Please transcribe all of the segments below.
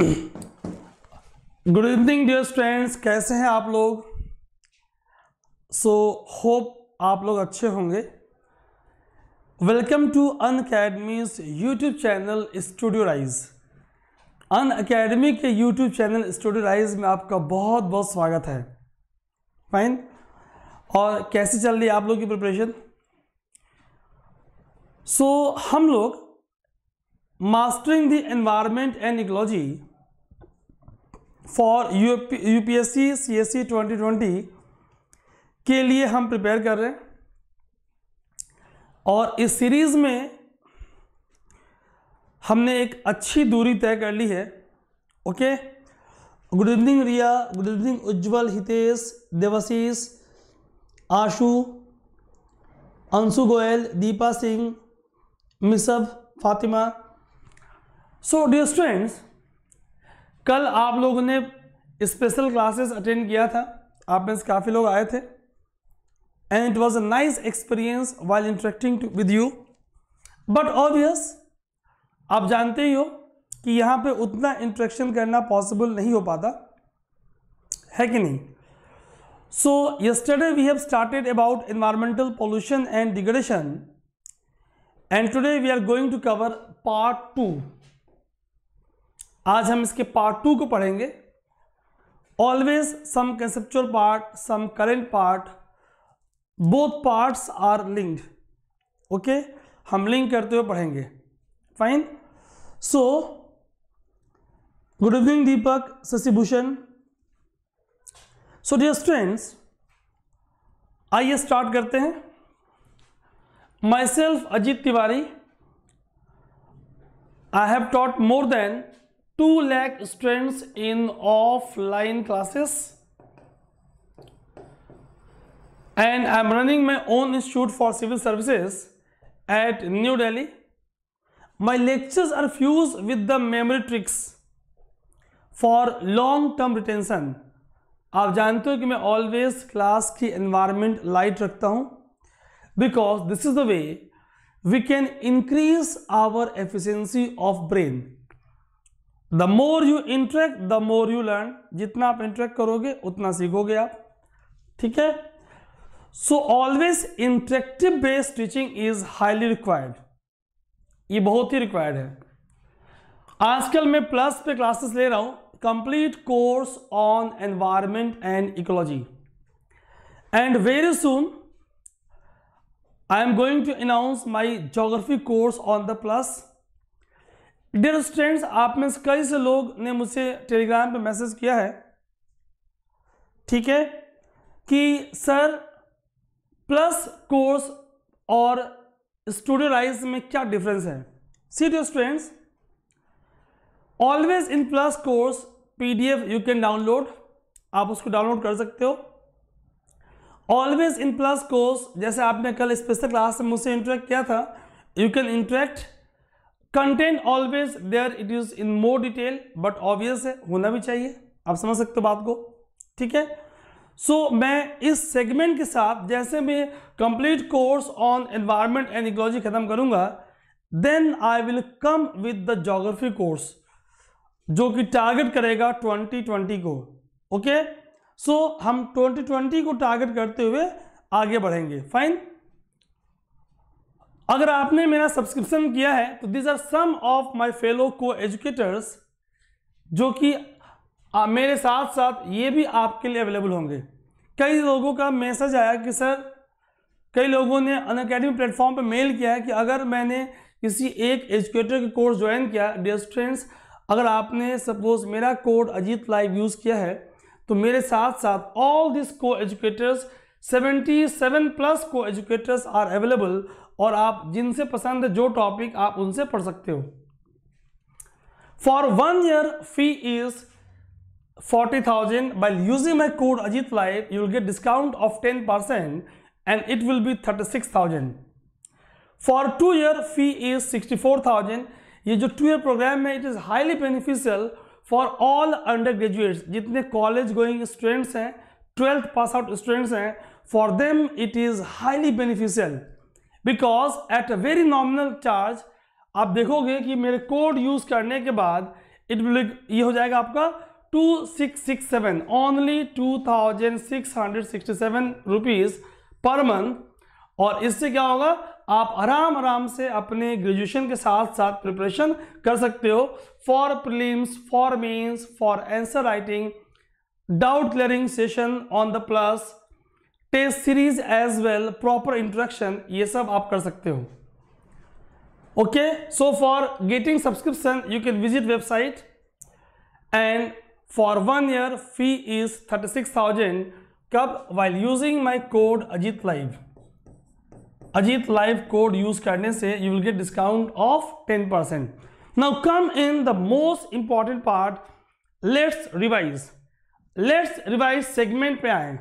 Good evening dear students, कैसे हैं आप लोग? सो होप आप लोग अच्छे होंगे। Welcome to Unacademy's YouTube channel studio rise. Unacademy के यूट्यूब चैनल स्टूडियो राइज में आपका बहुत बहुत स्वागत है। फाइन, और कैसे चल रही है आप लोग की प्रिपरेशन? सो हम लोग mastering the environment and ecology for UPSC CSE 2020 के लिए हम प्रिपेयर कर रहे हैं, और इस सीरीज़ में हमने एक अच्छी दूरी तय कर ली है। Okay, good evening Riya, good evening Ujjwal, Hitesh, Devashish, Ashu, Anshu Goyal, Deepa Singh, Misbah, Fatima. So dear students, कल आप लोगों ने स्पेशल क्लासेस अटेंड किया था, आप में से काफ़ी लोग आए थे, and it was a nice experience while interacting with you. But obvious आप जानते ही हो कि यहाँ पे उतना इंटरेक्शन करना पॉसिबल नहीं हो पाता है कि नहीं। So yesterday we have started about environmental pollution and degradation, and today we are going to cover part two. आज हम इसके पार्ट टू को पढ़ेंगे। Always some conceptual part, some current part, both parts are linked. Okay, हम link करते हुए पढ़ेंगे। Fine. So good evening Deepak, Shashibhushan. So dear students, आइए स्टार्ट करते हैं। My self Ajit Tiwari, I have taught more than 2 lakh students in offline classes, and I'm running my own institute for civil services at New Delhi. My lectures are fused with the memory tricks for long-term retention. आप जानते हो कि मैं always class की environment light रखता हूँ, because this is the way we can increase our efficiency of brain. The more you interact the more you learn, जितना आप इंटरेक्ट करोगे उतना सीखोगे आप, ठीक है? So always interactive based teaching is highly required, ये बहुत ही रिक्वायर्ड है। आजकल मैं प्लस पे क्लासेस ले रहा हूँ, complete course on environment and ecology, and very soon I am going to announce my geography course on the plus. Dear students, आप में से कई से लोग ने मुझे टेलीग्राम पे मैसेज किया है, ठीक है, कि सर प्लस कोर्स और स्टूडियो राइज में क्या डिफरेंस है। See dear students, always in plus course PDF you can download, आप उसको डाउनलोड कर सकते हो। ऑलवेज इन प्लस कोर्स, जैसे आपने कल स्पेशल क्लास में मुझसे इंटरेक्ट किया था, you can interact. Content always there, it is in more detail, but obvious है, होना भी चाहिए, आप समझ सकते हो बात को, ठीक है? सो मैं इस सेगमेंट के साथ, जैसे मैं complete course on environment and ecology खत्म करूंगा, then I will come with the geography course, जो कि टारगेट करेगा 2020 को। ओके, सो हम 2020 को टारगेट करते हुए आगे बढ़ेंगे। फाइन। अगर आपने मेरा सब्सक्रिप्शन किया है तो this are some of my fellow co educators, जो कि मेरे साथ साथ ये भी आपके लिए अवेलेबल होंगे। कई लोगों का मैसेज आया कि सर, कई लोगों ने अनअकैडमी प्लेटफॉर्म पर मेल किया है कि अगर मैंने किसी एक एजुकेटर का कोर्स ज्वाइन किया। डियर स्टूडेंट्स, अगर आपने सपोज मेरा कोड अजीत लाइव यूज़ किया है, तो मेरे साथ साथ all this co educators, 77 plus co educators are available, और आप जिनसे पसंद है जो टॉपिक आप उनसे पढ़ सकते हो। For 1 year fee is 40,000, by using my code Ajit live you will get discount of 10% and it will be 36,000। For 2 year fee is 64,000। ये जो 2 year प्रोग्राम है, it is highly beneficial for all undergraduates, जितने college going students हैं, 12th pass out students हैं, for them it is highly beneficial, because at a very nominal charge. आप देखोगे कि मेरे कोड यूज करने के बाद इट विल ये हो जाएगा आपका 2667 ओनली 2667 रुपीज पर मंथ। और इससे क्या होगा, आप आराम आराम से अपने ग्रेजुएशन के साथ साथ प्रिपरेशन कर सकते हो for prelims, for mains, for answer writing, doubt clearing session on the plus, test series as well, proper introduction, ये सब आप कर सकते हो। Okay, so for getting subscription you can visit website and for 1 year fee is 36,000। कब? While using my code Ajit live. Ajit live code use करने से you will get discount of 10%। Now come in the most important part, let's revise. Let's revise segment पे आए।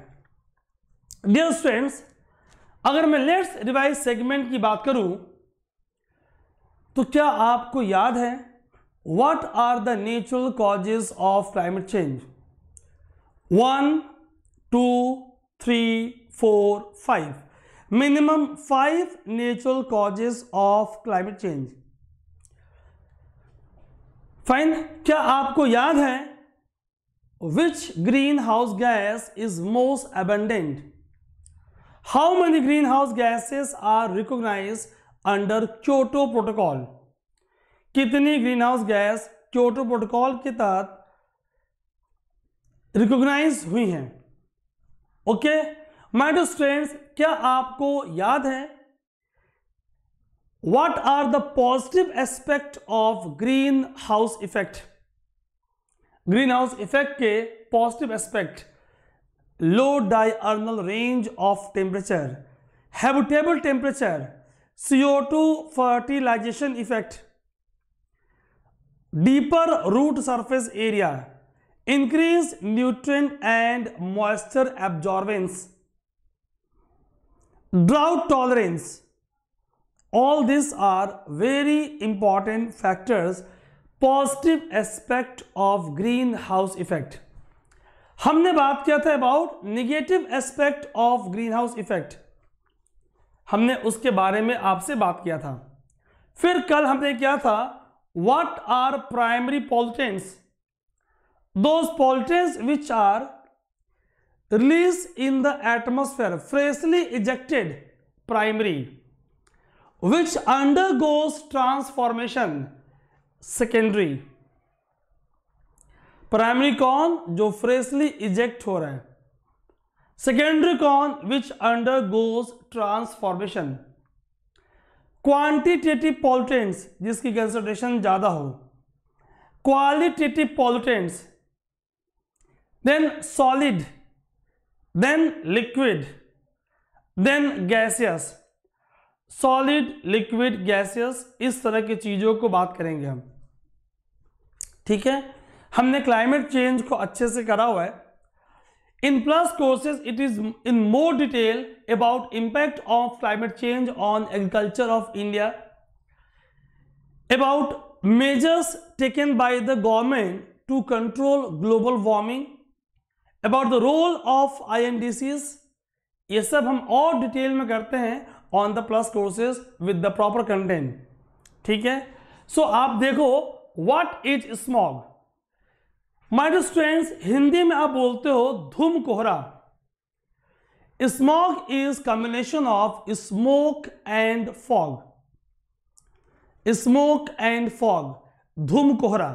Dear students, अगर मैं let's revise segment की बात करूं तो क्या आपको याद है what are the natural causes of climate change? 1, 2, 3, 4, 5 minimum 5 natural causes of climate change. Fine, क्या आपको याद है which green house gas is most abundant? How many green house gases are recognise under Kyoto protocol? कितनी green house gas Kyoto protocol के तहत recognise हुई हैं? Okay my dear students, क्या आपको याद है what are the positive aspect of green house effect? Green house effect के positive aspect, low diurnal range of temperature, habitable temperature, CO2 fertilization effect, deeper root surface area, increase nutrient and moisture absorbance, drought tolerance, all these are very important factors, positive aspect of greenhouse effect। हमने बात किया था about negative aspect of greenhouse effect, हमने उसके बारे में आपसे बात किया था। फिर कल हमने क्या था, what are primary pollutants, those pollutants which are release in the atmosphere, freshly ejected primary, which undergoes transformation secondary। Primary कौन? जो फ्रेशली इजेक्ट हो रहा है। सेकेंडरी कौन? Which undergoes transformation. Quantitative pollutants, जिसकी कंसंट्रेशन ज्यादा हो, qualitative pollutants, then solid, then liquid, then gaseous, solid, liquid, gaseous, इस तरह की चीजों को बात करेंगे हम। ठीक है, हमने क्लाइमेट चेंज को अच्छे से करा हुआ है। In plus courses it is in more detail about impact of climate change on agriculture of India, about measures taken by the government to control global warming, about the role of INDCs, ये सब हम और detail में करते हैं on the plus courses with the proper content. ठीक है, so आप देखो what is smog. My dear students, Hindi में आप बोलते हो धूम कोहरा। Smog is combination of smoke and fog, smoke and fog, धूम कोहरा।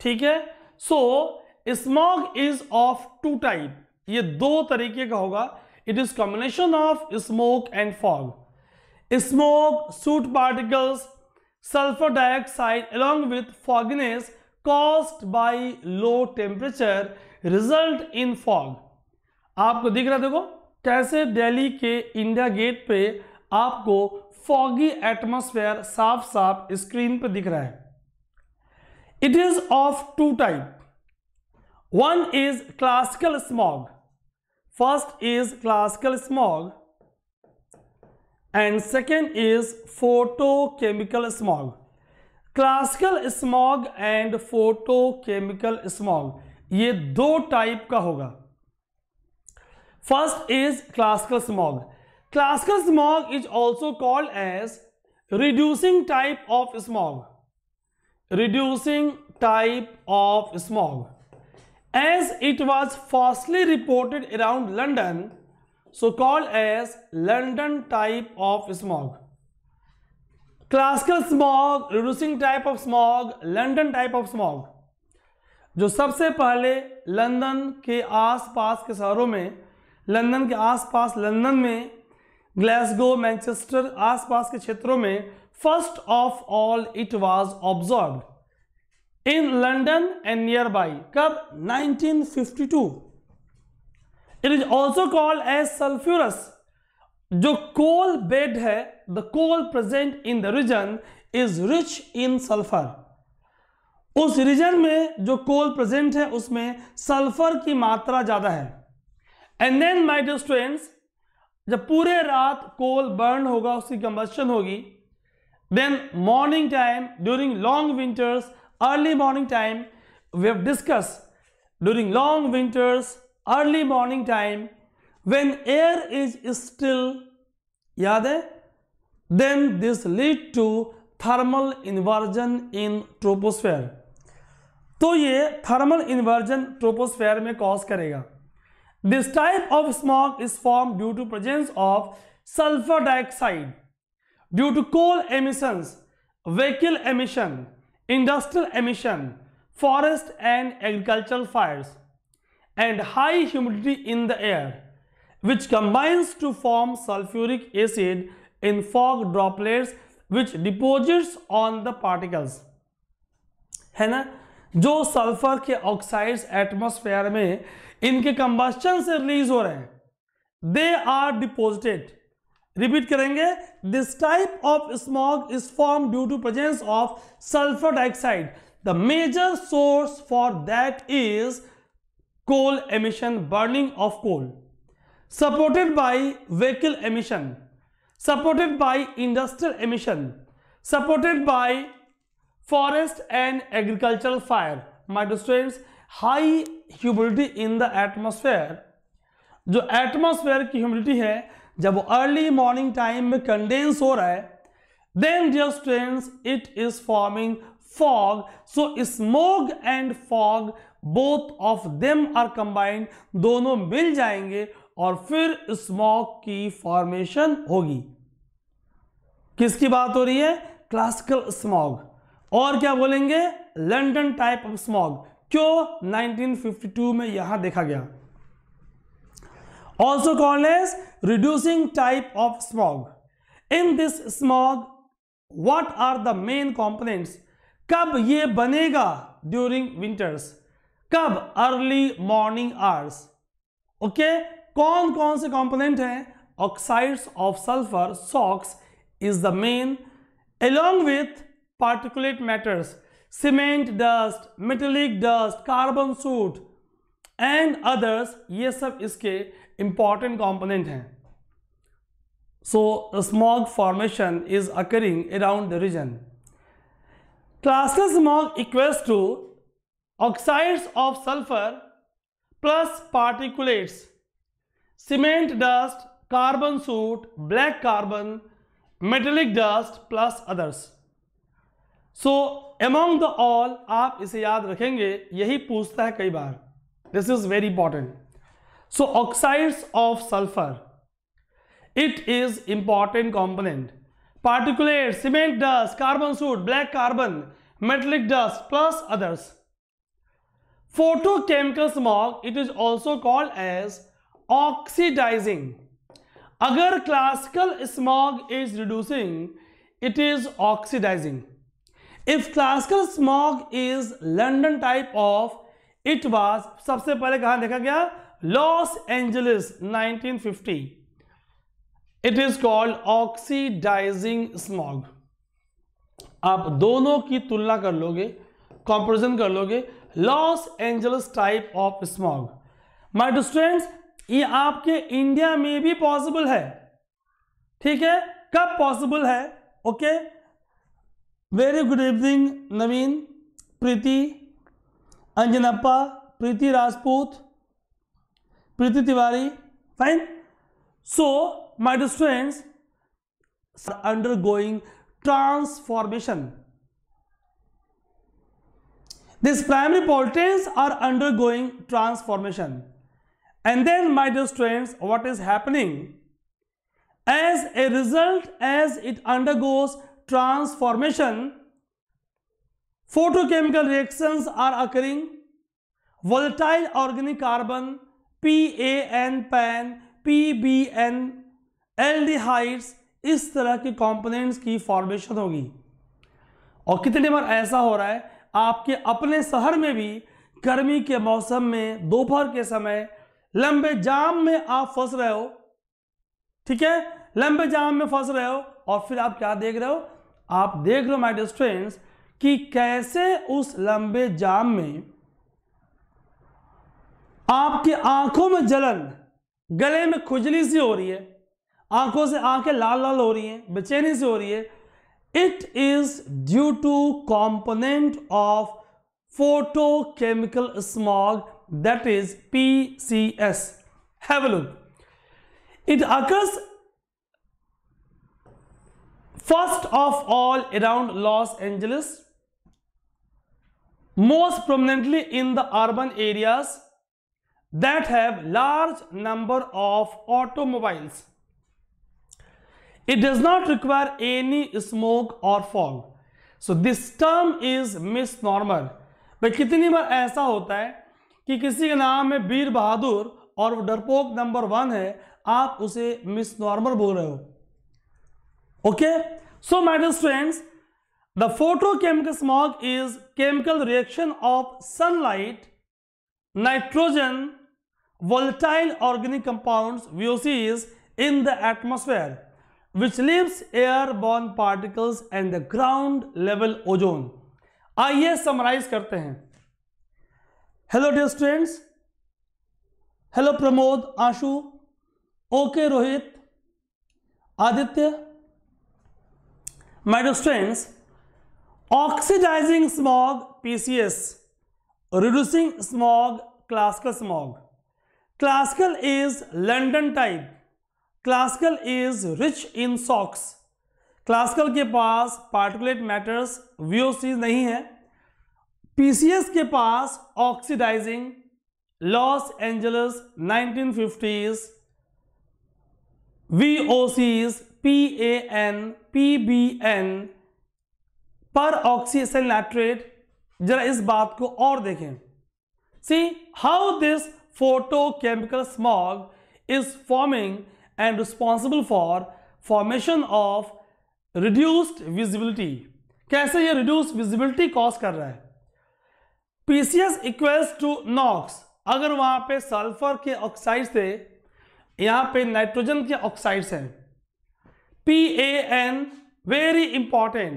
ठीक है, so smog is of 2 types, ये 2 तरीके का होगा। It is combination of smoke and fog. Smoke, soot particles, sulphur dioxide along with fogginess caused by low temperature result in fog। आपको दिख रहा, देखो कैसे दिल्ली के इंडिया गेट पे आपको foggy atmosphere साफ साफ स्क्रीन पे दिख रहा है। It is of 2 types। One is classical smog, first is classical smog, and second is photochemical smog। Classical smog and photochemical smog, ये 2 types का होगा। First is classical smog। Classical smog is also called as reducing type of smog, reducing type of smog as it was firstly reported around London, so called as London type of smog. Classical smog, reducing type of smog, London type of smog जो सबसे पहले London के आसपास के शहरों में, London के आसपास, लंदन में, ग्लासगो, मैनचेस्टर आसपास के क्षेत्रों में first of all it was observed in London and nearby. कब? 1952। It is also called as sulphurous. जो कोल बेड है, the coal present in the region is rich in sulphur. उस region में जो कोल प्रेजेंट है उसमें sulphur की मात्रा ज्यादा है। And then my dear students, जब पूरे रात कोल बर्न होगा, उसकी कंबस्शन होगी, then morning time during long winters, early morning time, we have discuss during long winters, early morning time when air is still, याद है, then this lead to thermal inversion in troposphere. तो ये thermal inversion troposphere में cause करेगा। This type of smog is formed due to presence of sulfur dioxide, due to coal emissions, vehicle emission, industrial emission, forest and agricultural fires, and high humidity in the air, which combines to form sulfuric acid in fog droplets which deposits on the particles. है ना, जो sulphur के oxides atmosphere में इनके combustion से release हो रहे हैं, दे आर डिपोजिटेड। रिपीट करेंगे, this type of smog is form due to presence of sulphur dioxide. The major source for that is coal emission, burning of coal, supported by vehicle emission, supported by industrial emission, supported by forest and agricultural fire. My dear students, high humidity in the atmosphere, जो atmosphere की humidity है जब वो early morning time में condense हो रहा है, then dear students, it is forming fog. So smog and fog, both of them are combined, दोनों मिल जाएंगे और फिर स्मॉग की फॉर्मेशन होगी। किसकी बात हो रही है? क्लासिकल स्मॉग, और क्या बोलेंगे? London type of smog. क्यों? 1952 में यहां देखा गया। Also called as reducing type of smog. In this smog what are the main components? कब ये बनेगा? During winters. कब? Early morning hours. ओके, कौन कौन से कंपोनेंट हैं? Oxides of sulphur, SOx is the main, along with particulate matters, cement dust, metallic dust, carbon soot and others, ये सब इसके इंपॉर्टेंट कंपोनेंट हैं। So smog formation is occurring around the region. Classical smog equals to oxides of sulphur plus particulates, cement dust, carbon soot, black carbon, metallic dust plus others. So among the all, आप इसे याद रखेंगे, यही पूछता है कई बार, this is very important. So oxides of sulphur, it is important component, particulate, cement dust, carbon soot, black carbon, metallic dust plus others. Photochemical smog, it is also called as oxidising. अगर classical smog is reducing, it is oxidising. If classical smog is London type of, it was, सबसे पहले कहां देखा गया? Los Angeles, 1950। It is called oxidising smog. आप दोनों की तुलना कर लोगे, कंपैरिजन कर लोगे। Los Angeles type of smog, my dear students, ये आपके इंडिया में भी पॉसिबल है। ठीक है, कब पॉसिबल है? Okay, very good evening Naveen, Preeti, Anjanappa, Preeti Rajput, Preeti Tiwari, fine. So my dear students, undergoing transformation, These primary pollutants are undergoing transformation. And then, my dear students, what is happening? As a result, as it undergoes transformation, photochemical reactions are occurring. Volatile organic carbon, PAN, PAN, PBN, aldehydes, इस तरह के components की formation होगी। और कितने बार ऐसा हो रहा है, आपके अपने शहर में भी गर्मी के मौसम में दोपहर के समय लंबे जाम में आप फंस रहे हो, ठीक है, लंबे जाम में फंस रहे हो, और फिर आप क्या देख रहे हो, आप देख रहे हो माय डियर स्टूडेंट्स कि कैसे उस लंबे जाम में आपके आंखों में जलन, गले में खुजली सी हो रही है, आंखों से आंखें लाल लाल हो रही हैं, बेचैनी से हो रही है। It is due to component of photochemical smog, that is PCS। Have a look. It occurs first of all around Los Angeles, most prominently in the urban areas that have large number of automobiles. It does not require any smoke or fog. So this term is misnomer. But कितनी बार ऐसा होता है कि किसी का नाम है वीर बहादुर और वो डरपोक नंबर वन है, आप उसे मिसनॉर्मर बोल रहे हो। Okay, so my dear students, the photochemical smog is chemical reaction of sunlight, nitrogen, volatile organic compounds VOCs in the atmosphere, which leaves airborne particles and the ground level ozone. आइए summarize करते हैं। Hello dear students, hello Pramod, Ashu, okay Rohit, Aditya. My dear students, oxidizing smog PCS, reducing smog classical smog. Classical is London type, classical is rich in SOx. classical के पास particulate matters VOCs नहीं है। PCS के पास oxidizing, Los Angeles 1950s, VOCs PAN, PBN, peroxyacylate nitrate। जरा इस बात को और देखें। See how this photochemical smog is forming and responsible for formation of reduced visibility. कैसे ये रिड्यूस्ड विजिबिलिटी कॉज कर रहा है। PCS इक्वल्स टू नॉक्स, अगर वहां पे सल्फर के ऑक्साइड थे, यहां पे नाइट्रोजन के ऑक्साइड्स हैं। PAN वेरी इंपॉर्टेंट,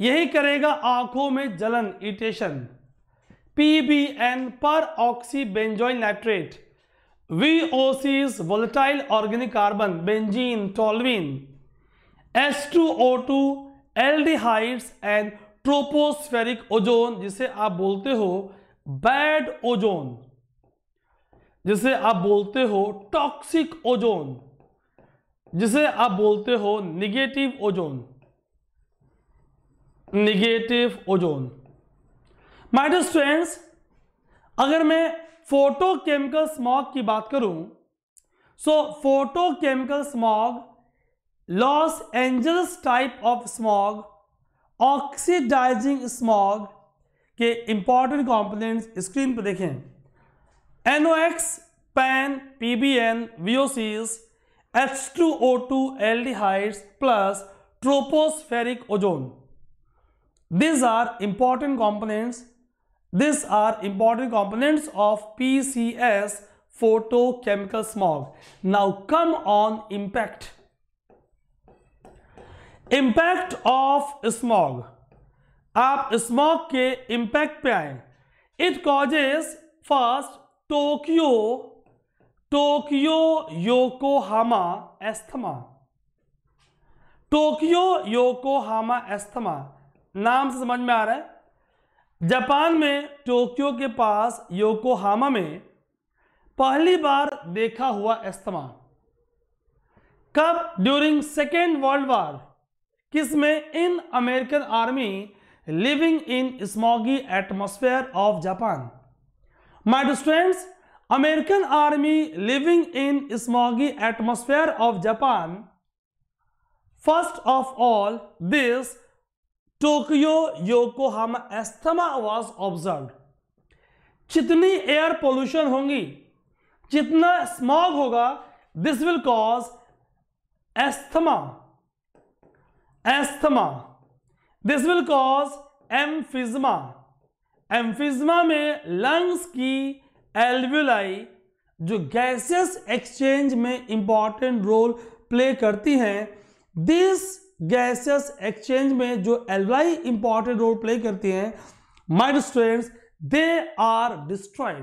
यही करेगा आंखों में जलन, इरिटेशन। PBN पर oxy benzoyl nitrate, VOCs volatile organic carbon, benzene, toluene, H2O2, aldehydes and tropospheric ozone, जिसे आप बोलते हो बैड ओजोन, जिसे आप बोलते हो टॉक्सिक ओजोन, जिसे आप बोलते हो negative ozone, negative ozone. My dear students, अगर मैं फोटोकेमिकल स्मॉग की बात करूं, so photochemical smog Los Angeles type of smog, oxidising smog के इंपॉर्टेंट कंपोनेंट्स स्क्रीन पर देखें। NOx, PAN, PBN, VOCs, H2O2, aldehydes plus tropospheric ozone. These are important components. These are important components of PCS, photochemical smog. Now come on impact. Impact of smog. आप smog के impact पे आए। It causes first Tokyo Yokohama asthma. Tokyo Yokohama asthma, नाम से समझ में आ रहा है। जापान में टोक्यो के पास योकोहामा में पहली बार देखा हुआ अस्थमा, कब? During second world war. किस में? In American army living in smoggy atmosphere of Japan. My students, American army living in smoggy atmosphere of Japan. First of all, this Tokyo Yokohama asthma was observed. जितनी air pollution होंगी, जितना smog होगा, this will cause asthma, asthma, this will cause emphysema. Emphysema में lungs की alveoli जो gases exchange में important role play करती हैं, दिस गैसेस एक्सचेंज में जो एल्वियोलाई इंपॉर्टेंट रोल प्ले करती हैं, my students, They are destroyed.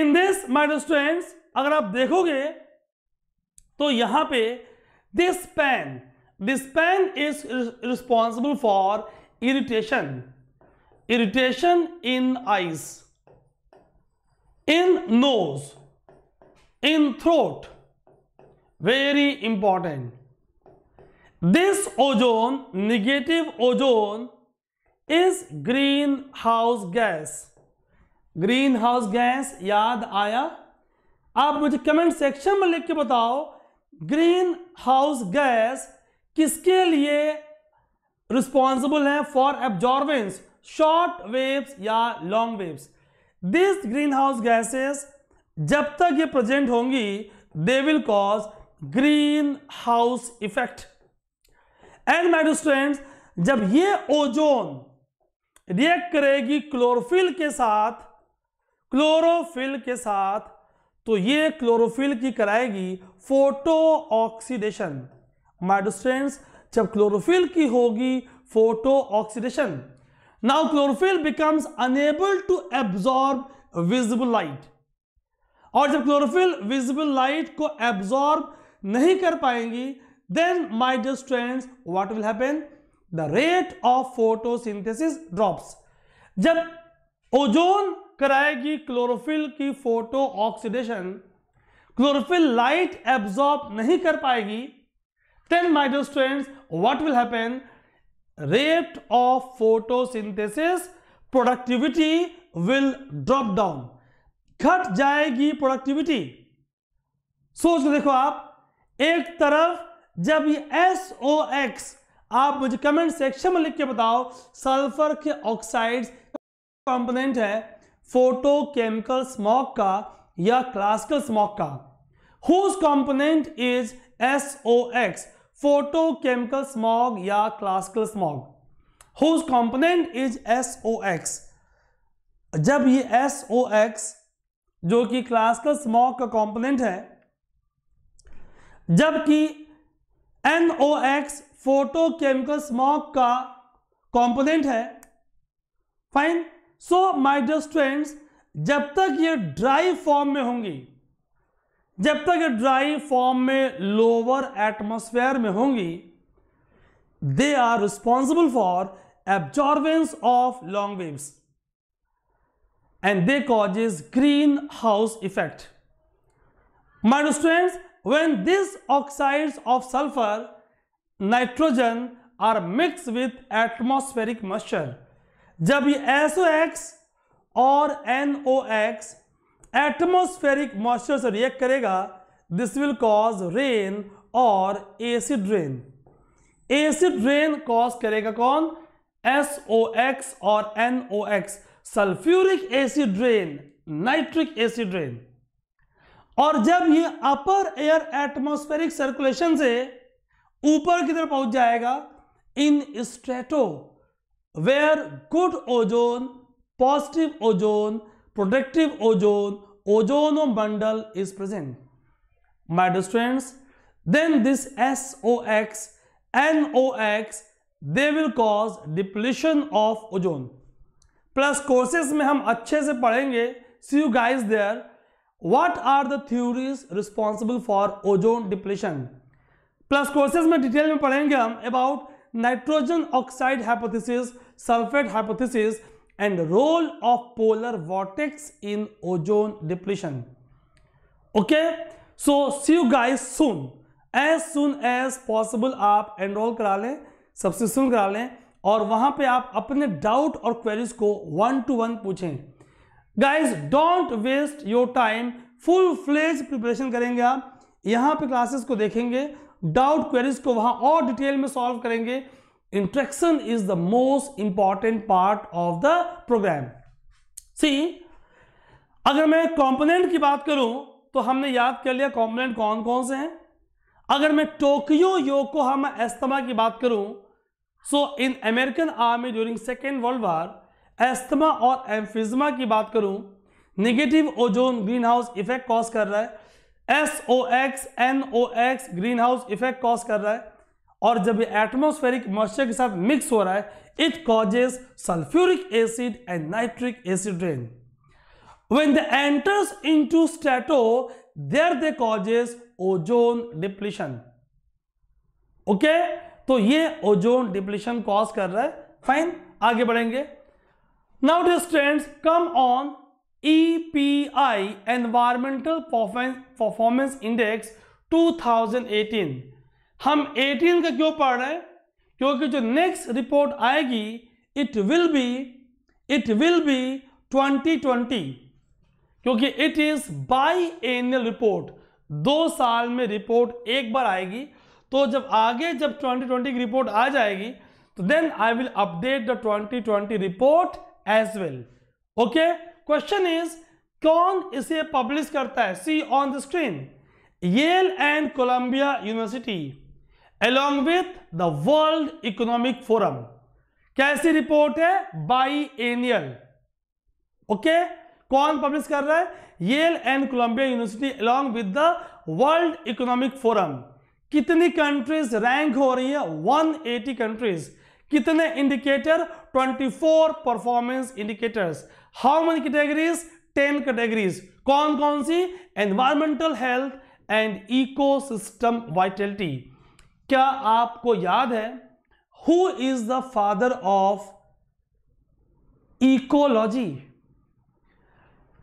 In this, my students, अगर आप देखोगे तो यहां पे this pan is responsible for irritation in eyes, in nose, in throat. Very important. This ozone, negative ozone, is greenhouse gas. Greenhouse gas याद आया? आप मुझे कमेंट सेक्शन में लिख के बताओ, ग्रीनहाउस गैस किसके लिए रिस्पॉन्सिबल है फॉर एब्जॉर्बेंस, शॉर्ट वेव्स या long waves. This greenhouse gases जब तक ये प्रेजेंट होंगी, they will cause green house effect. And my students, जब ये ओजोन रिएक्ट करेगी क्लोरोफिल के साथ, तो ये क्लोरोफिल की कराएगी फोटो ऑक्सीडेशन. माय स्टूडेंट्स, जब क्लोरोफिल की होगी photo oxidation, now chlorophyll becomes unable to absorb visible light. और जब क्लोरोफिल विजिबल लाइट को एब्जॉर्ब नहीं कर पाएंगी, then my students, what will happen, the rate of photosynthesis drops. जब ओजोन कराएगी क्लोरोफिल की photo oxidation, chlorophyll light absorb नहीं कर पाएगी, then my students, what will happen, rate of photosynthesis productivity will drop down, घट जाएगी productivity. सोच देखो आप, एक तरफ जब ये SOx, आप मुझे कमेंट सेक्शन में लिख के बताओ, सल्फर के ऑक्साइड्स कंपोनेंट है फोटोकेमिकल स्मॉग का या क्लासिकल स्मॉग का. Whose component is SOx, photochemical smog या classical smog. Whose component is SOx. जब ये SOx जो कि क्लासिकल स्मॉग का कंपोनेंट है, जबकि NOx फोटोकेमिकल स्मॉग का कंपोनेंट है, fine. So my dear students, जब तक ये ड्राई फॉर्म में होंगी, लोअर एटमॉस्फेयर में होंगी, they are responsible for absorbance of long waves and they causes green house effect. My dear students, when this oxides of sulphur nitrogen are mix with atmospheric moisture, जब ये SOx और NOx atmospheric moisture से react करेगा, this will cause rain और acid rain. Acid rain cause करेगा कौन? SOx और NOx, sulphuric acid rain, nitric acid rain. और जब ये अपर एयर एटमोस्फेरिक सर्कुलेशन से ऊपर की तरफ पहुंच जाएगा, in stratosphere good ozone, positive ozone, protective ozone, ozone bundle is present. My dear students, then this SOx, NOx, they will cause depletion of ozone. Plus courses में हम अच्छे से पढ़ेंगे. See you guys there. What are the theories responsible for ozone depletion, plus courses में detail में पढ़ेंगे हम about nitrogen oxide hypothesis, sulphate hypothesis and role of polar vortex in ozone depletion. Okay, so see you guys soon, as possible आप enrol करा लें, subscription करा लें और वहां पे आप अपने डाउट और क्वेरीज को 1-to-1 पूछें। Guys don't waste your time, full fledge preparation करेंगे आप। यहाँ पे क्लासेस को देखेंगे, डाउट क्वेरीज को वहाँ और डिटेल में सॉल्व करेंगे। Interaction is the most important part of the programme. See, अगर मैं कंपोनेंट की बात करूं तो हमने याद कर लिया कंपोनेंट कौन कौन से हैं। अगर मैं टोक्यो योकोहामा एस्तमा की बात करूं, so in American army during second world war asthma और एम्फिज्मा की बात करूं, negative ozone green house effect cause कर रहा है, SOx, NOx green house effect cause कर रहा है, और जब ये एटमोस्फेरिक मॉइस्चर के साथ मिक्स हो रहा है it causes sulphuric acid and nitric acid rain. When they enters into stratosphere they causes ozone depletion. Okay, तो ये ओजोन डिप्लीशन कॉज कर रहा है। फाइन, आगे बढ़ेंगे। Now dear students, come on EPI environmental performance index 2018। हम 18 का क्यों पढ़ रहे हैं? क्योंकि जो नेक्स्ट रिपोर्ट आएगी इट विल बी 2020, क्योंकि इट इज बाईएनियल रिपोर्ट। 2 साल में रिपोर्ट एक बार आएगी, तो जब आगे 2020 की रिपोर्ट आ जाएगी तो then I will update the 2020 report as well. Okay, question is कौन इसे पब्लिश करता है। See on the screen, Yale and Columbia University along with the World Economic Forum. कैसी रिपोर्ट है? बाईएनियल। ओके, कौन पब्लिश कर रहा है? Yale and Columbia University along with the World Economic Forum. कितनी कंट्रीज रैंक हो रही है? 180 कंट्रीज। कितने indicator? 24 performance indicators. How many categories? 10 categories. कौन कौन सी? Environmental health and ecosystem vitality. क्या आपको याद है who is the father of ecology?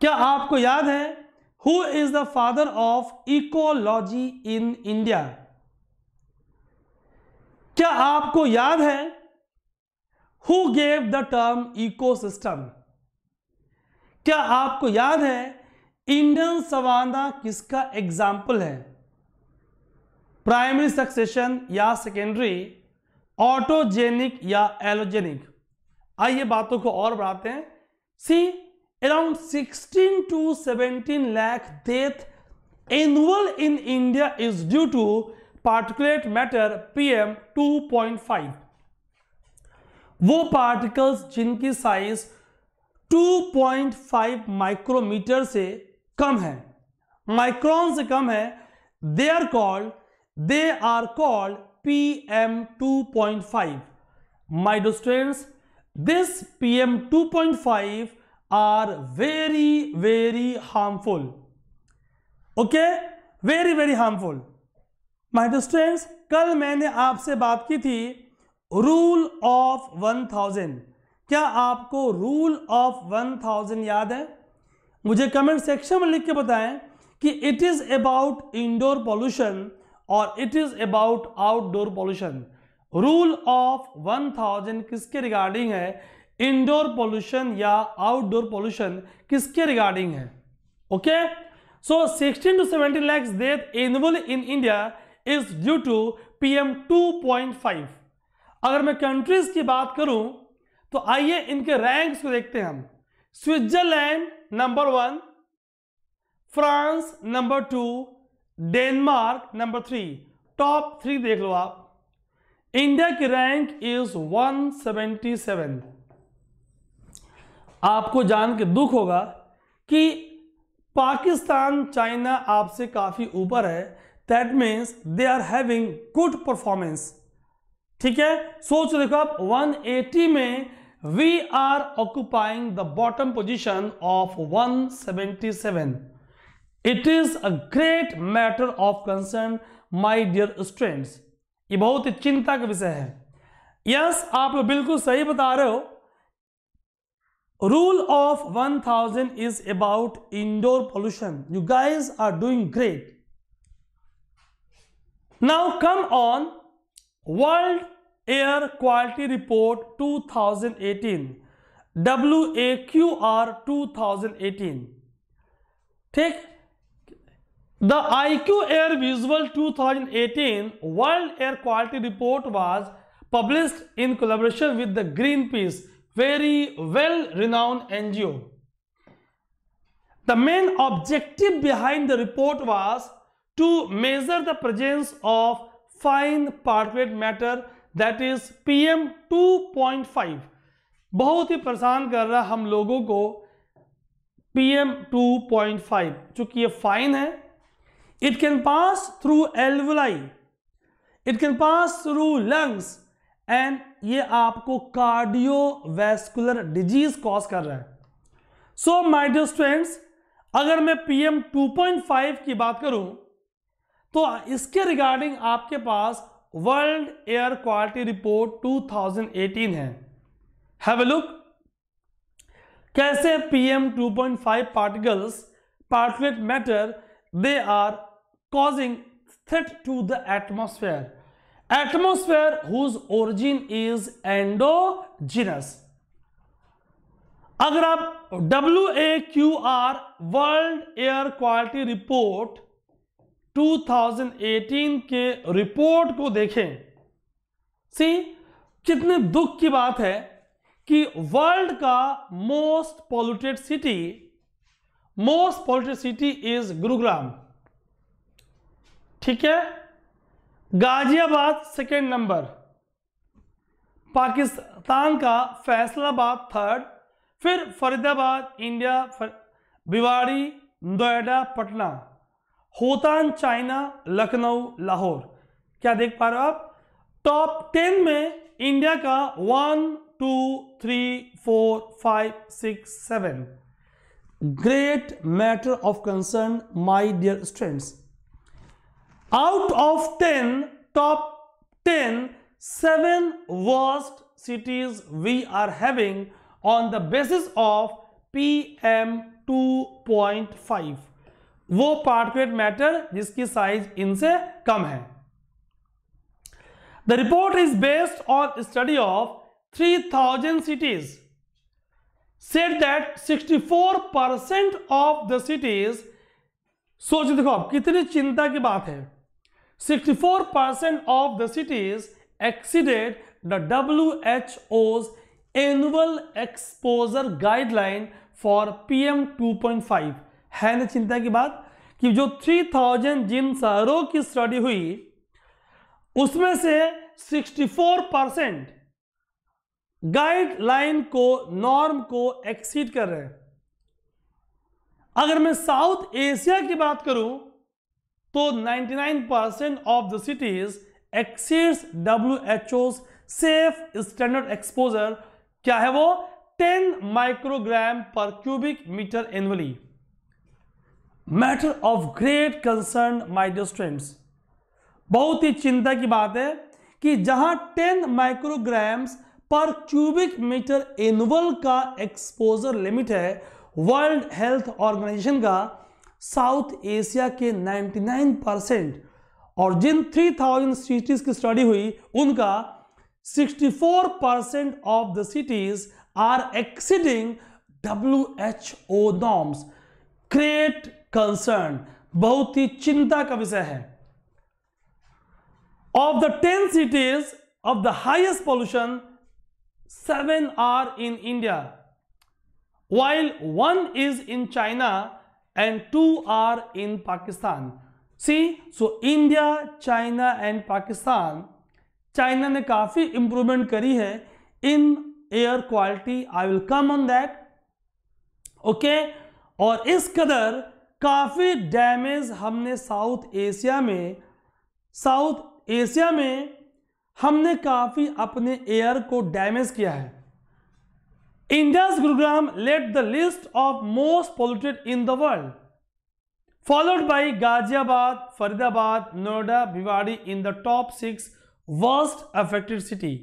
क्या आपको याद है who is the father of ecology in India? क्या आपको याद है who gave the term ecosystem? क्या आपको याद है इंडियन सवाना किसका एग्जाम्पल है? प्राइमरी सक्सेशन या सेकेंडरी, ऑटोजेनिक या एलोजेनिक। आइए बातों को और बढ़ाते हैं। See, around 16 to 17 lakh death annual in India is due to particulate matter PM 2.5। वो पार्टिकल्स जिनकी साइज 2.5 माइक्रोमीटर से कम है, माइक्रोन से कम है, they are called PM 2.5। My dear students, this PM 2.5 are very very harmful. Okay, very very harmful. My dear students, कल मैंने आपसे बात की थी रूल ऑफ 1000। क्या आपको रूल ऑफ 1000 याद है? मुझे कमेंट सेक्शन में लिख के बताएं कि it is about indoor pollution और it is about outdoor pollution. Rule of 1000 किसके रिगार्डिंग है? इंडोर पॉल्यूशन या आउटडोर पॉल्यूशन किसके रिगार्डिंग है? Okay, so 16 to 17 lakh death annual in India is due to PM 2.5। अगर मैं कंट्रीज की बात करूं तो आइए इनके रैंक्स को देखते हैं हम। Switzerland number 1, France number 2, Denmark number 3। Top 3 देख लो आप। इंडिया की रैंक इज 177। आपको जान के दुख होगा कि पाकिस्तान, चाइना आपसे काफी ऊपर है। That means they are having good performance. ठीक है, सोच देखो आप, 180 में we are occupying the bottom position of 177। It is a great matter of concern my dear students. ये बहुत ही चिंता का विषय है। यस, आप बिल्कुल सही बता रहे हो। Rule of 1000 is about indoor pollution. You guys are doing great. Now come on world air quality report 2018 WAQR 2018, ठीक। The IQ Air Visual 2018 World Air Quality Report was published in collaboration with the Greenpeace, very well-renowned NGO. The main objective behind the report was to measure the presence of fine particulate matter, that is PM 2.5. बहुत ही परेशान कर रहा हम लोगों को PM 2.5, चूंकि ये fine है। It can pass through alveoli, it can pass through lungs, and ये आपको कार्डियोवैस्कुलर डिजीज कॉज कर रहा है। So my dear students, अगर मैं PM 2.5 की बात करूं तो इसके रिगार्डिंग आपके पास वर्ल्ड एयर क्वालिटी रिपोर्ट 2018 है। हैव अ लुक कैसे PM 2.5 particles particulate matter they are causing threat to the atmosphere, atmosphere whose origin is endogenous. अगर आप WAQR world air quality report 2018 के रिपोर्ट को देखें, सी कितने दुख की बात है कि वर्ल्ड का most polluted city is Gurugram, ठीक है। गाजियाबाद सेकेंड नंबर, पाकिस्तान का फैसलाबाद थर्ड, फिर Faridabad India, Bhiwadi, Noida, Patna, Hotan China, Lucknow, Lahore. क्या देख पा रहे हो आप? टॉप 10 में इंडिया का 1 2 3 4 5 6 7। Great matter of concern, my dear students. Out of 10, top 10, 7 worst cities we are having on the basis of PM 2.5, वो particulate matter जिसकी size इनसे कम है। The report is based on study of 3,000 cities. Said that 64% of the cities, सोचिए देखो आप कितनी चिंता की बात है, 64% of the cities exceeded the WHO's annual exposure guideline for PM 2.5. है ना चिंता की बात कि जो 3000 जिन शहरों की स्टडी हुई उसमें से 64% गाइडलाइन को, नॉर्म को एक्सीड कर रहे हैं। अगर मैं साउथ एशिया की बात करूं तो 99% of the cities exceeds WHO's safe standard exposure, क्या है वो, 10 microgram per cubic metre annually. Matter of great concern my dear students, बहुत ही चिंता की बात है कि जहां 10 micrograms per cubic metre annual का एक्सपोजर लिमिट है वर्ल्ड हेल्थ ऑर्गेनाइजेशन का, साउथ एशिया के 99% और जिन 3000 सिटीज की स्टडी हुई उनका 64% of the cities are exceeding WHO norms. Great concern, बहुत ही चिंता का विषय है। Of the 10 cities of the highest pollution, 7 are in India, while 1 is in China and 2 are in Pakistan. See, so India, China and Pakistan. China ने काफी improvement करी है in air quality. I will come on that. Okay? और इस कदर काफी damage हमने south Asia में हमने काफी अपने एयर को डैमेज किया है। India's Gurugram led the list of most polluted in the world, followed by Ghaziabad, Faridabad, Noida, Bhiwadi in the top 6 worst affected city.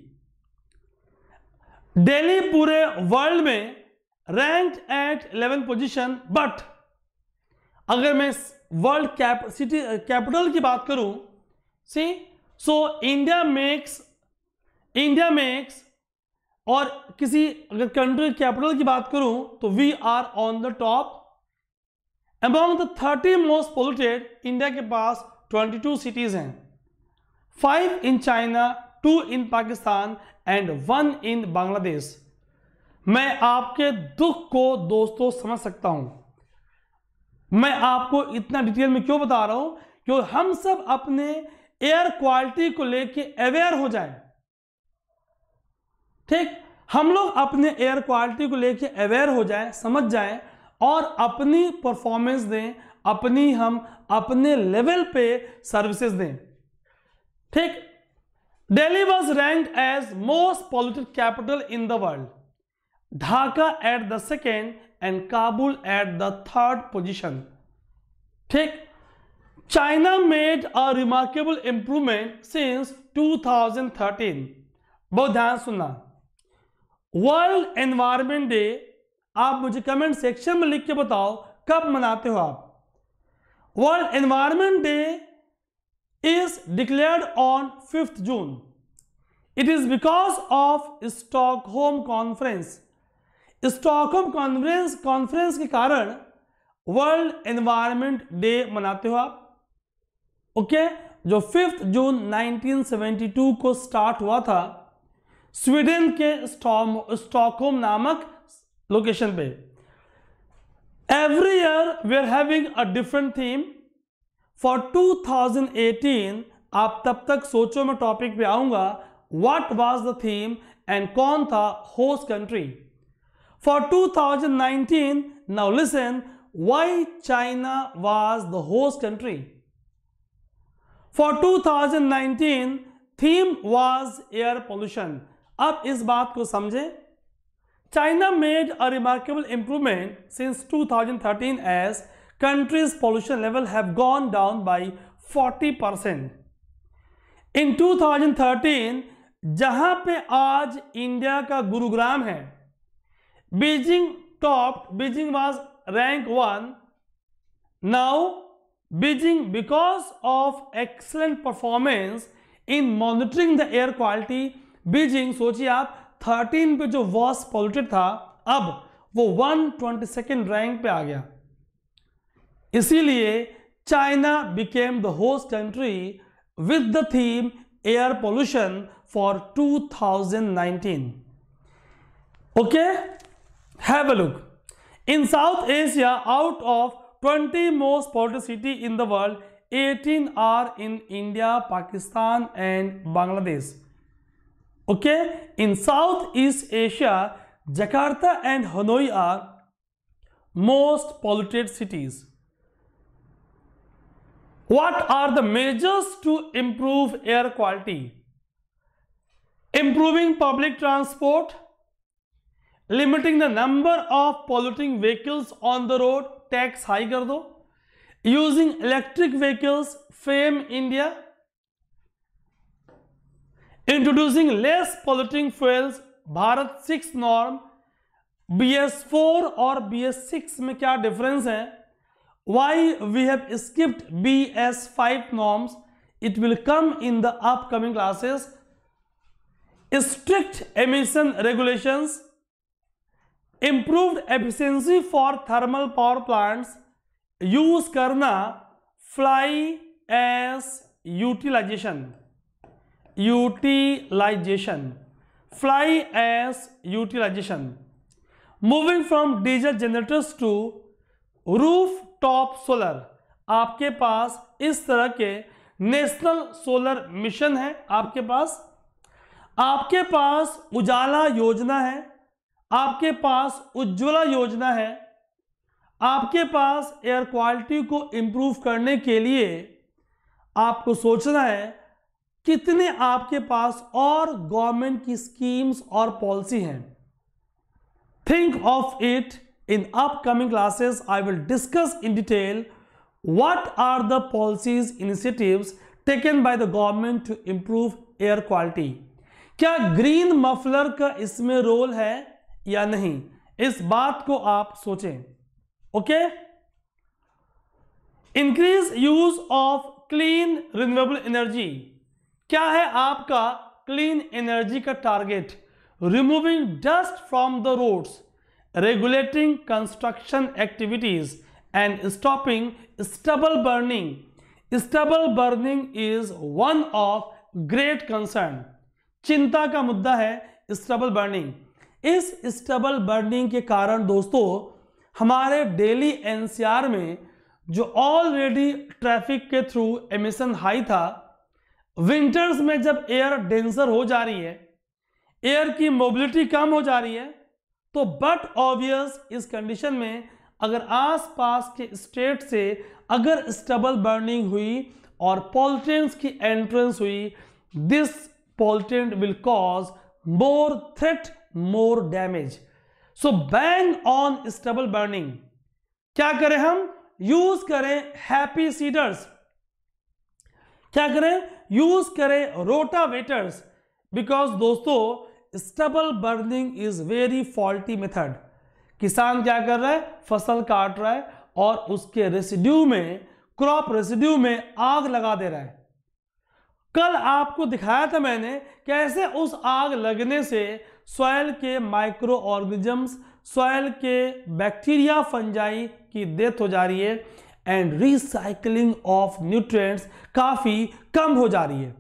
Delhi पूरे वर्ल्ड में रैंक एट 11 पोजीशन, बट अगर मैं वर्ल्ड कैपिटल की बात करूं, see, so India makes India makes, और किसी अगर कंट्री कैपिटल की बात करूं तो we are on the top among the 30 most polluted. India के पास 22 सिटीज हैं, 5 in China, 2 in Pakistan and 1 in Bangladesh. मैं आपके दुख को दोस्तों समझ सकता हूं। मैं आपको इतना डिटेल में क्यों बता रहा हूं, क्योंकि हम सब अपने एयर क्वालिटी को लेके अवेयर हो जाएं। ठीक, हम लोग अपने एयर क्वालिटी को लेके अवेयर हो जाएं, समझ जाएं और अपनी परफॉर्मेंस दें, अपनी हम अपने लेवल पे सर्विसेज दें। ठीक, Delhi was ranked as most polluted capital in the world, Dhaka at the second and Kabul at the third position. ठीक, China made a remarkable improvement since 2013। बहुत ध्यान सुनना, वर्ल्ड एनवायरमेंट डे आप मुझे कमेंट सेक्शन में लिख के बताओ कब मनाते हो आप। World environment day is declared on 5 June. It is because of Stockholm conference. Stockholm conference के कारण वर्ल्ड एनवायरमेंट डे मनाते हो आप। ओके, जो 5 जून 1972 को स्टार्ट हुआ था स्वीडन के स्टॉकहोम नामक लोकेशन पे। Every year we are having a different theme. For 2018 आप तब तक सोचो, मैं टॉपिक पे आऊंगा what was the theme and कौन था host country. For 2019 now listen, why China was the host country. For 2019 theme was air pollution. आप इस बात को समझें, China made a remarkable improvement since 2013 as countries pollution level have gone down by 40%। In 2013 जहां पे आज India का गुरुग्राम है, Beijing was rank 1, now Beijing because of excellent performance in monitoring the air quality, Beijing सोचिए आप 13 पे जो worst polluted था अब वो 122nd rank पे आ गया। इसीलिए China became the host country with the theme air pollution for 2019. Okay, have a look. In South Asia, out of 20 most polluted cities in the world, 18 are in India, Pakistan and Bangladesh. Okay, in Southeast Asia, Jakarta and Hanoi are most polluted cities. What are the measures to improve air quality? Improving public transport, limiting the number of polluting vehicles on the road, tax high कर दो। Using electric vehicles, FAME India. Introducing less polluting fuels, Bharat 6 norm. BS4 और BS6 में क्या difference है? Why we have skipped BS5 norms, it will come in the upcoming classes. Strict emission regulations, improved efficiency for thermal power plants, use करना fly as utilization, fly as utilization, moving from diesel generators to rooftop solar। आपके पास इस तरह के national solar mission है, आपके पास उजाला योजना है, आपके पास उज्ज्वला योजना है, आपके पास एयर क्वालिटी को इम्प्रूव करने के लिए आपको सोचना है कितने आपके पास और गवर्नमेंट की स्कीम्स और पॉलिसी हैं। Think of it in upcoming classes. I will discuss in detail what are the policies initiatives taken by the government to improve air quality. क्या ग्रीन मफलर का इसमें रोल है या नहीं, इस बात को आप सोचें। Okay, increase use of clean renewable energy. क्या है आपका क्लीन एनर्जी का target removing dust from the roads, regulating construction activities and stopping stubble burning. Stubble burning is one of great concern, चिंता का मुद्दा है स्टबल बर्निंग। इस stubble burning के कारण दोस्तों हमारे डेली एनसीआर में जो ऑलरेडी ट्रैफिक के थ्रू एमिशन हाई था, विंटर्स में जब एयर डेंसर हो जा रही है, एयर की मोबिलिटी कम हो जा रही है, तो बट ऑब्वियस इस कंडीशन में अगर आसपास के स्टेट से अगर स्टबल बर्निंग हुई और पॉल्यूटेंट्स की एंट्रेंस हुई, this pollutant will cause more threat more damage. So ban on stubble burning. क्या करें हम? यूज करें हैप्पी सीडर्स, क्या करें? यूज करें रोटावेटर्स, बिकॉज दोस्तों stubble burning is very faulty method. किसान क्या कर रहा है? फसल काट रहा है और उसके रेसिड्यू में, क्रॉप रेसिड्यू में आग लगा दे रहा है। कल आपको दिखाया था मैंने कैसे उस आग लगने से सॉयल के माइक्रो ऑर्गेनिजम्स, सॉयल के बैक्टीरिया, फंजाई की डेथ हो जा रही है एंड रिसाइकलिंग ऑफ न्यूट्रिएंट्स काफ़ी कम हो जा रही है।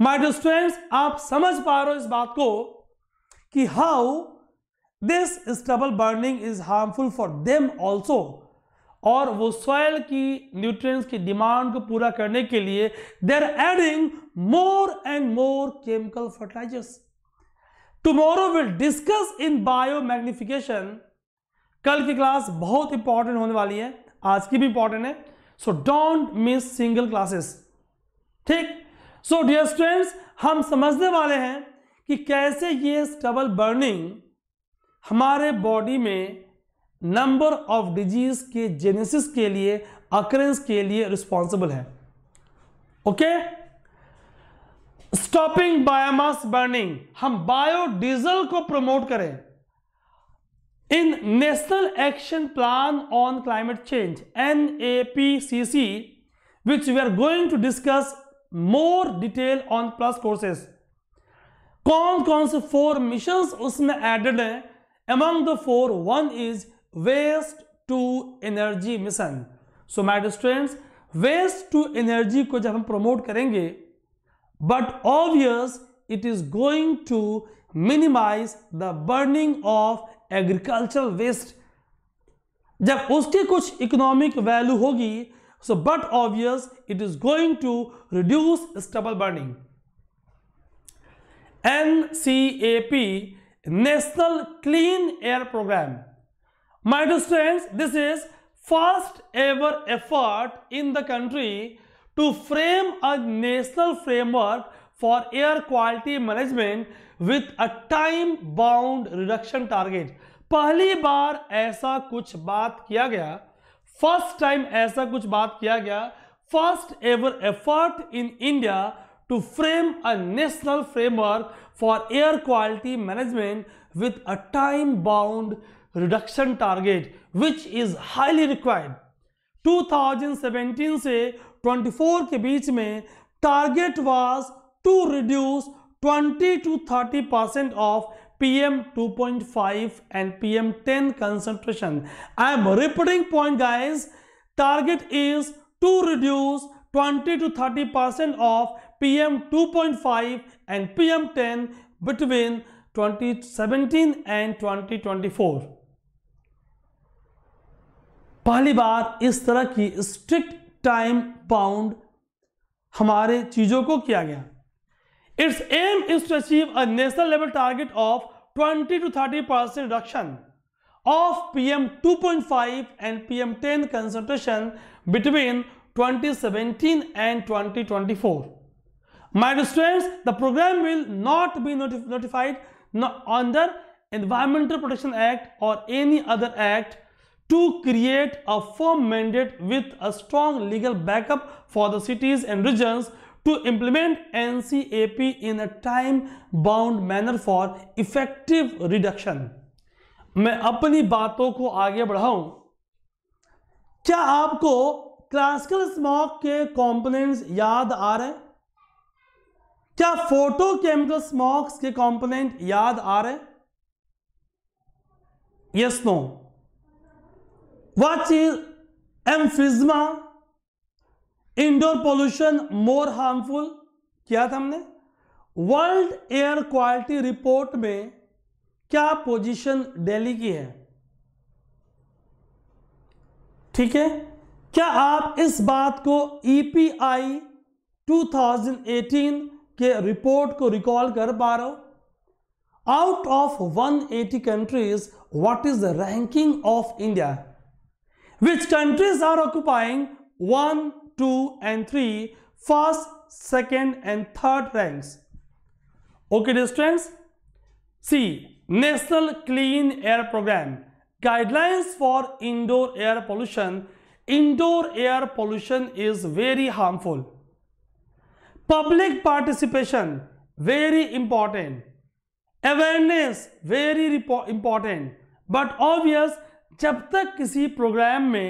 माय डियर स्टूडेंट्स, आप समझ पा रहे हो इस बात को कि how this stubble burning is harmful for them also, और वो सॉयल की न्यूट्रिएंट्स की डिमांड को पूरा करने के लिए they are adding more and more chemical fertilisers. Tomorrow will discuss in biomagnification, कल की क्लास बहुत इंपॉर्टेंट होने वाली है, आज की भी इंपॉर्टेंट है, so don't miss single classes. ठीक, सो डियर स्टूडेंट्स, हम समझने वाले हैं कि कैसे ये स्टबल बर्निंग हमारे बॉडी में नंबर ऑफ डिजीज के जेनेसिस के लिए, अकरेंस के लिए रिस्पॉन्सिबल है। ओके, स्टॉपिंग बायोमास बर्निंग, हम बायोडीजल को प्रमोट करें। In national action plan on climate change NAPCC, which we are going to discuss more detail on plus courses, कौन कौन से 4 मिशंस उसमें एडेड हैं। Among the 4, 1 is waste to energy mission. So my dear students, waste to energy को जब हम promote करेंगे, but obvious it is going to minimize the burning of agricultural waste. जब उसकी कुछ economic value होगी, so but obvious it is going to reduce stubble burning. NCAP, National Clean Air Program. My dear students, this is first ever effort in the country to frame a national framework for air quality management with a time bound reduction target. पहली बार ऐसा कुछ बात किया गया, first time ऐसा कुछ बात किया गया, first ever effort in India to frame a national framework for air quality management with a time bound reduction target which is highly required. 2017 से 24 के बीच में target was to reduce 20 to 30% of PM 2.5 and PM 10 concentration. I am repeating point guys, target is to reduce 20 to 30% of PM 2.5 and PM 10 between 2017 and 2024। पहली बार इस तरह की strict time bound हमारे चीजों को किया गया। It's aim is to achieve a national level target of 20 to 30% reduction of PM 2.5 and PM 10 concentration between 2017 and 2024. My dear students, the program will not be notified under Environmental Protection Act or any other act to create a firm mandate with a strong legal backup for the cities and regions to implement NCAP in a time-bound manner for effective reduction. मैं अपनी बातों को आगे बढ़ाऊं, क्या आपको classical smog के components याद आ रहे हैं? क्या फोटोकेमिकल स्मॉग्स के कंपोनेंट याद आ रहे? Yes no? What is emphysema? Indoor pollution more harmful किया था हमने। वर्ल्ड एयर क्वालिटी रिपोर्ट में क्या पोजीशन दिल्ली की है? ठीक है, क्या आप इस बात को EPI 2018 के रिपोर्ट को रिकॉल कर पा रहे हो? Out of 180 countries what is the ranking of India? Which countries are occupying 1, 2 and 3 first, second and third ranks? Okay distance see, national clean air programme guidelines for indoor air pollution. Indoor air pollution is very harmful. Public participation very important. Awareness very important. But obvious, जब तक किसी programme में,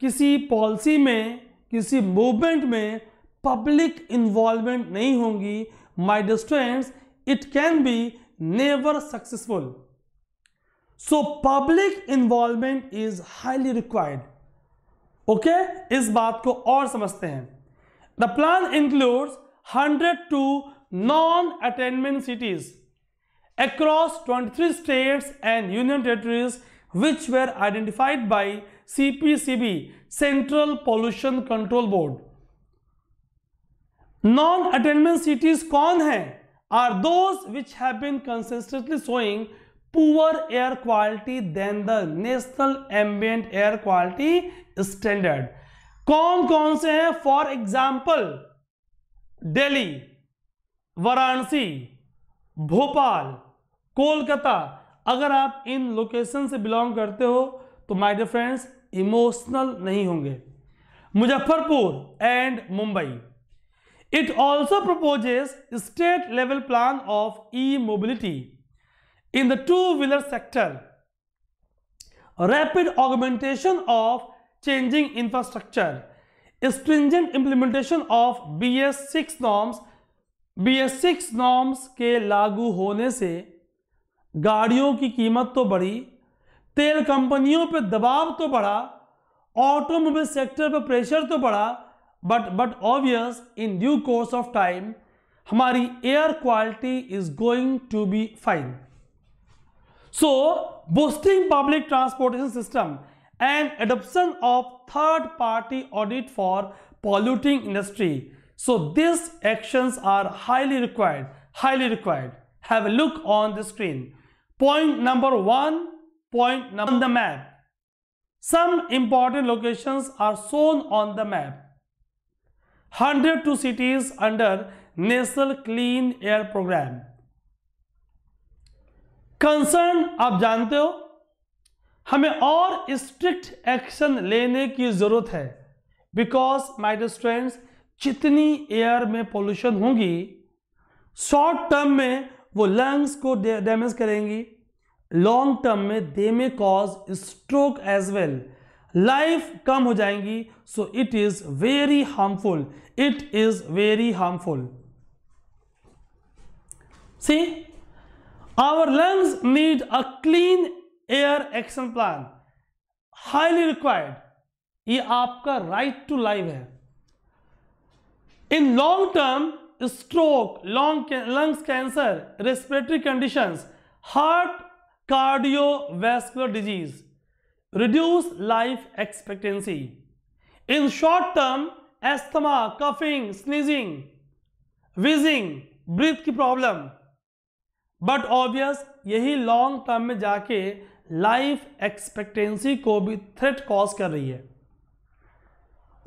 किसी policy में, किसी movement में public involvement नहीं होंगी my students, it can be never successful. So public involvement is highly required. Okay, इस बात को और समझते हैं. The plan includes 102 non-attainment cities across 23 states and union territories which were identified by CPCB central pollution control board. Non attainment cities कौन है? Are those which have been consistently showing poor air quality than the national ambient air quality standard. कौन कौन से हैं? For example Delhi, Varanasi, Bhopal, Kolkata. अगर आप इन location से belong करते हो तो माय डियर फ्रेंड्स इमोशनल नहीं होंगे. Muzaffarpur and Mumbai. It also proposes state level plan of E mobility in the two-wheeler sector, rapid augmentation of changing infrastructure, stringent implementation of BS VI norms. BS VI norms के लागू होने से गाड़ियों की कीमत तो बढ़ी, तेल कंपनियों पे दबाव तो बढ़ा, ऑटोमोबाइल सेक्टर पे प्रेशर तो बढ़ा, but obvious in due course of time हमारी air quality is going to be fine. So, boosting public transportation system and adoption of third-party audit for polluting industry. So, these actions are highly required. Highly required. Have a look on the screen. Point number 1 on the map. Some important locations are shown on the map. 102 cities under National Clean Air Program. Concern आप जानते हो, हमें और strict action लेने की जरूरत है. Because my dear students, जितनी एयर में पोल्यूशन होगी शॉर्ट टर्म में वो लंग्स को डैमेज करेंगी, लॉन्ग टर्म में they may cause stroke as well, life कम हो जाएंगी. So it is very harmful, it is very harmful. See, our lungs need a clean air action plan, highly required. ये आपका right to life है. in long term stroke, lungs cancer, respiratory conditions, heart, cardiovascular disease reduce life expectancy. in short term asthma, coughing, sneezing, wheezing, breath की problem. But obvious यही long term में जाके life expectancy को भी threat cause कर रही है.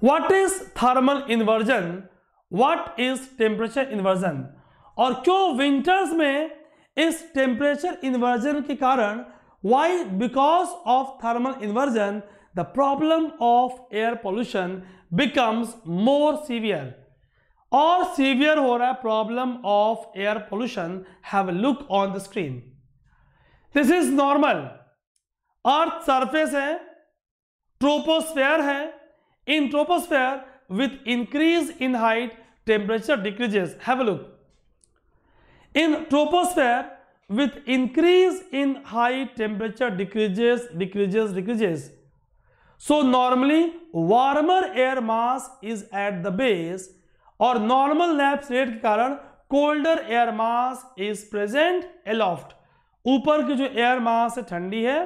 What is thermal inversion? What is temperature inversion? और क्यों विंटर्स में इस टेम्परेचर इन्वर्जन के कारण, why? Because of thermal inversion the problem of air pollution becomes more severe. और सीवियर हो रहा है problem of air pollution. Have a look on the screen. This is normal. Earth surface है, troposphere है. In troposphere with increase in height temperature decreases. Have a look. In troposphere, with increase in height, temperature decreases. So normally warmer air mass is at the base और normal lapse rate के कारण colder air mass is present aloft. ऊपर की जो air mass है ठंडी है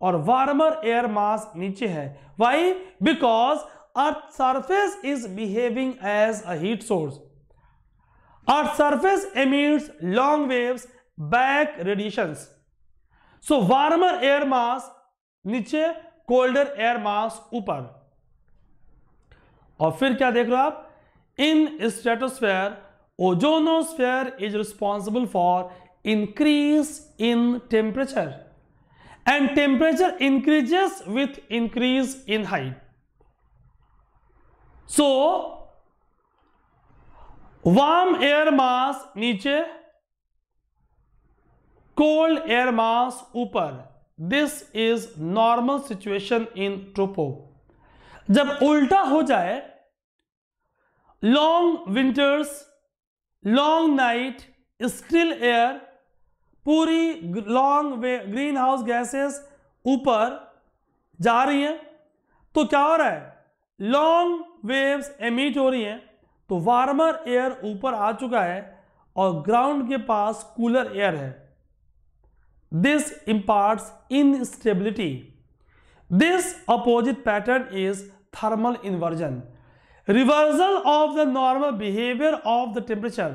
और warmer air mass नीचे है. Why? Because Earth's surface is behaving as a heat source. Earth's surface emits long waves back radiations. So warmer air mass नीचे, colder air mass ऊपर. और फिर क्या देख रहे हो आप? In stratosphere, ozonosphere is responsible for increase in temperature, and temperature increases with increase in height. So warm air mass नीचे, cold air mass ऊपर. This is normal situation in tropo. जब उल्टा हो जाए, long winters, long night, still air, पूरी long greenhouse gases ऊपर जा रही है, तो क्या हो रहा है? Long waves emit हो रही हैं, तो warmer air ऊपर आ चुका है और ground के पास cooler air है. This imparts instability. This opposite pattern is thermal inversion. Reversal of the normal behavior of the temperature.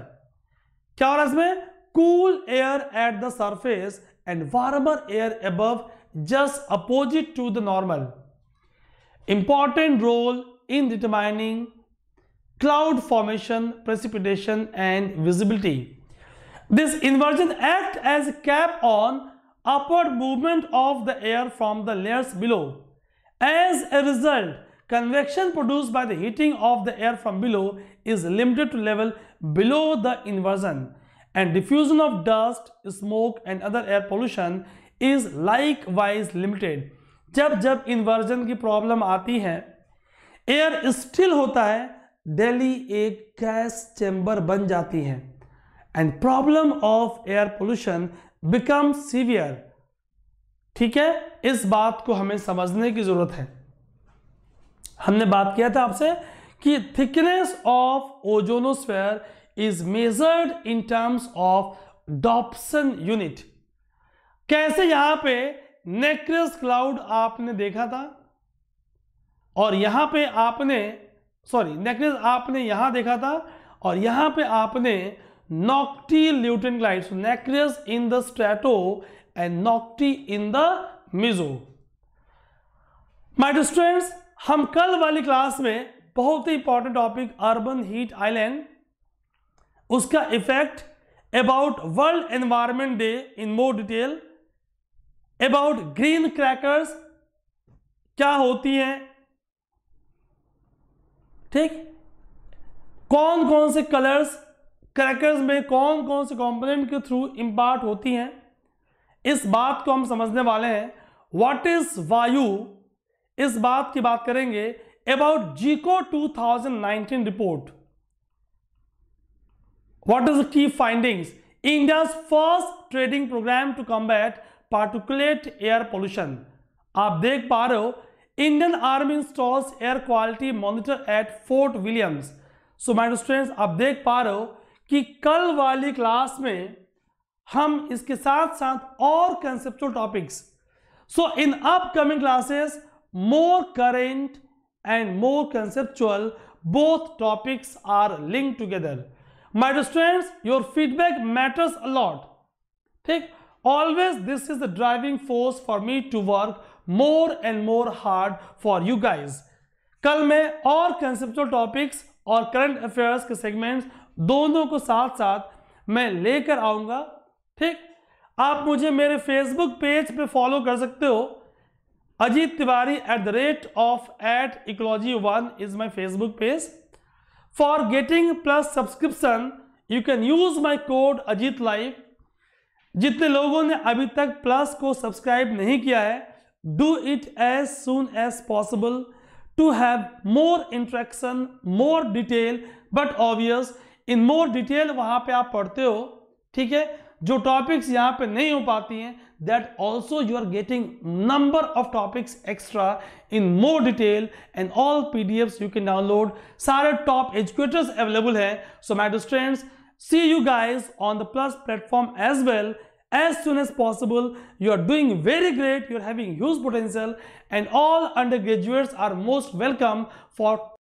क्या हो रहा है इसमें? Cool air at the surface and warmer air above, just opposite to the normal. Important role in determining cloud formation, precipitation and visibility. This inversion acts as a cap on upward movement of the air from the layers below. As a result, convection produced by the heating of the air from below is limited to level below the inversion, and diffusion of dust, smoke and other air pollution is likewise limited. जब inversion की problem आती है, air still होता है, Delhi एक gas chamber बन जाती है. And problem of air pollution becomes severe. ठीक है, इस बात को हमें समझने की जरूरत है. हमने बात किया था आपसे कि thickness of ozonosphere is measured in terms of Dobson unit. कैसे यहां पे नेक्रेस क्लाउड आपने देखा था और यहां पे आपने नेक्रेस आपने यहां देखा था और यहां पे आपने Noctilutin clouds, so nacreous in the strato and nocti in the meso. My dear students, हम कल वाली क्लास में बहुत ही important topic urban heat island, उसका effect, about world environment day in more detail, about green crackers क्या होती हैं, ठीक, कौन कौन से कलर्स क्रैकर्स में कौन कौन से कंपोनेंट के थ्रू इम्पार्ट होती हैं, इस बात को हम समझने वाले हैं. व्हाट इज वायु, इस बात की बात करेंगे. अबाउट जीको 2019 report, what is the key findings, India first trading programme to combat particulate air pollution. आप देख पा रहे हो, Indian army installs air quality monitor at fort Williams. So my students, आप देख पा रहे हो कि कल वाली क्लास में हम इसके साथ साथ और conceptual topics, so in upcoming classes more current and more conceptual, both topics are linked together. My dear students, your feedback matters a lot. ठीक, always this is the driving force for me to work more and more hard for you guys. कल मैं और conceptual topics और current affairs के segments दोनों को साथ साथ मैं लेकर आऊंगा. ठीक, आप मुझे मेरे फेसबुक पेज पे फॉलो कर सकते हो, Ajeet Tiwari @ecology1 is my Facebook page. For getting plus subscription you can use my code Ajit live. जितने लोगों ने अभी तक प्लस को सब्सक्राइब नहीं किया है, do it as soon as possible. to have more interaction, more detail but obvious, in more detail वहां पे आप पढ़ते हो, ठीक है, जो टॉपिक्स यहाँ पे नहीं हो पाती हैं, that also you are getting number of topics extra in more detail and all PDFs you can download. सारे टॉप एजुकेटर्स अवेलेबल है. So my dear students, see you guys on the plus platform as well as soon as possible. You are doing very great, you are having huge potential, and all undergraduates are most welcome for